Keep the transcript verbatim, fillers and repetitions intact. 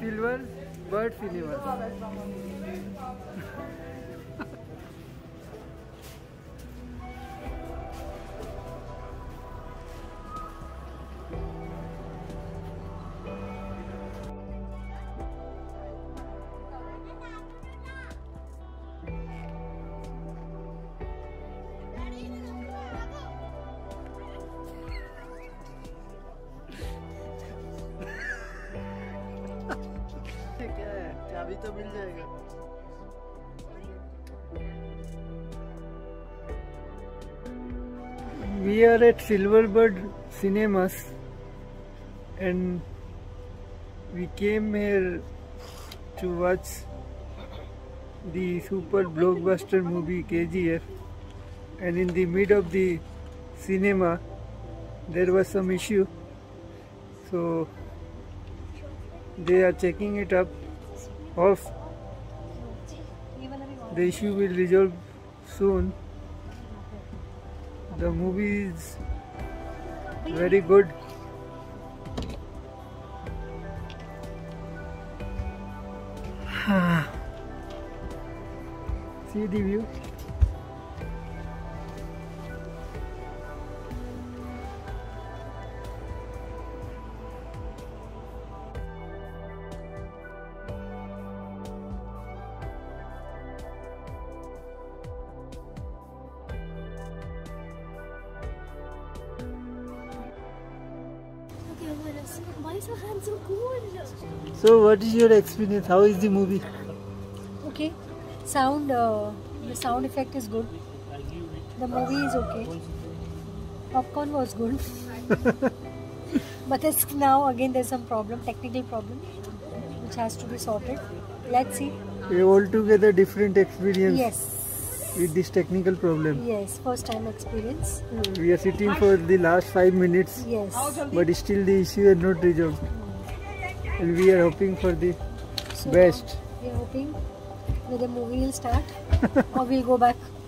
Silverbird Cinemas. अभी तो मिल जाएगा। We are at Silverbird Cinemas and we came here to watch the super blockbuster movie K G F, and in the mid of the cinema there was some issue, so they are checking it up. Off. The issue will resolve soon. The movie is very good. See the view. Why is your hand so cool? So what is your experience? How is the movie? Okay. Sound, uh, the sound effect is good. The movie is okay. Popcorn was good. But it's now again there's some problem, technical problem, which has to be sorted. Let's see. A altogether different experience. Yes. With this technical problem. Yes, first time experience. Mm. We are sitting for the last five minutes. Yes. But still the issue is not resolved. Mm. And we are hoping for the so best. We are hoping that the movie will start or we'll go back.